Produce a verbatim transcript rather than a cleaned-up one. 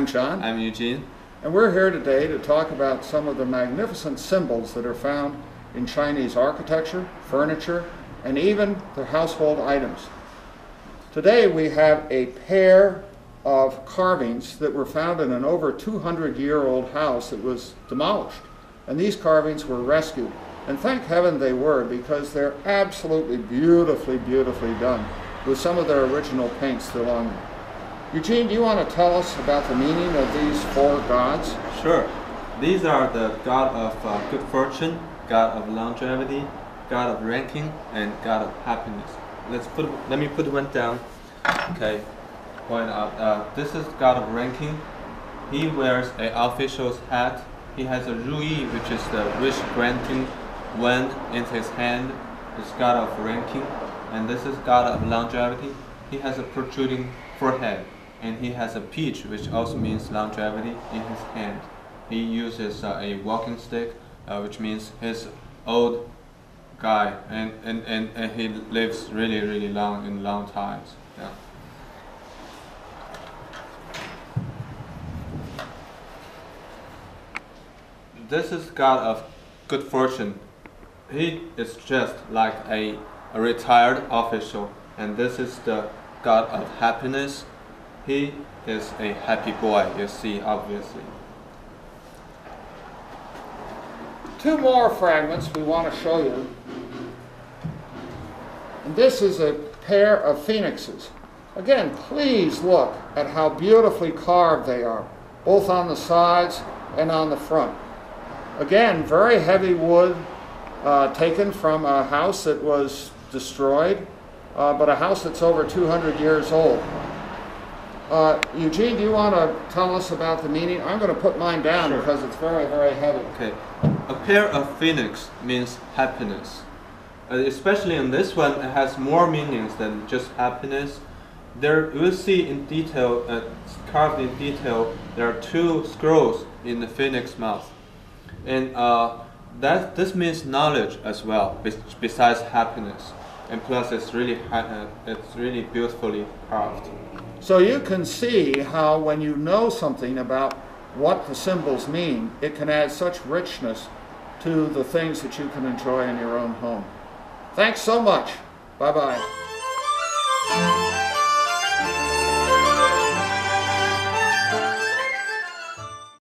I'm John. I'm Eugene. And we're here today to talk about some of the magnificent symbols that are found in Chinese architecture, furniture, and even their household items. Today we have a pair of carvings that were found in an over two hundred year old house that was demolished. And these carvings were rescued. And thank heaven they were, because they're absolutely beautifully, beautifully done, with some of their original paint still on them. Eugene, do you want to tell us about the meaning of these four gods? Sure. These are the god of uh, good fortune, god of longevity, god of ranking, and god of happiness. Let's put. Let me put one down. Okay. Point out. Uh, this is god of ranking. He wears an official's hat. He has a ruyi, which is the wish-granting wand in his hand. It's god of ranking. And this is god of longevity. He has a protruding forehead, and he has a peach, which also means longevity, in his hand. He uses uh, a walking stick, uh, which means he's old guy, and, and, and, and he lives really, really long in long times. Yeah. This is god of good fortune. He is just like a, a retired official, and this is the god of happiness. He is a happy boy, you see, obviously. Two more fragments we want to show you. And this is a pair of phoenixes. Again, please look at how beautifully carved they are, both on the sides and on the front. Again, very heavy wood uh, taken from a house that was destroyed, uh, but a house that's over two hundred years old. Uh, Eugene, do you want to tell us about the meaning? I'm going to put mine down. Sure. Because it's very, very heavy. Okay. A pair of phoenix means happiness. Uh, especially in this one, it has more meanings than just happiness. There, you will see in detail, uh, carved in detail, there are two scrolls in the phoenix mouth. And uh, that this means knowledge as well, besides happiness. And plus, it's really uh, it's really beautifully carved. So you can see how when you know something about what the symbols mean, it can add such richness to the things that you can enjoy in your own home. Thanks so much. Bye bye.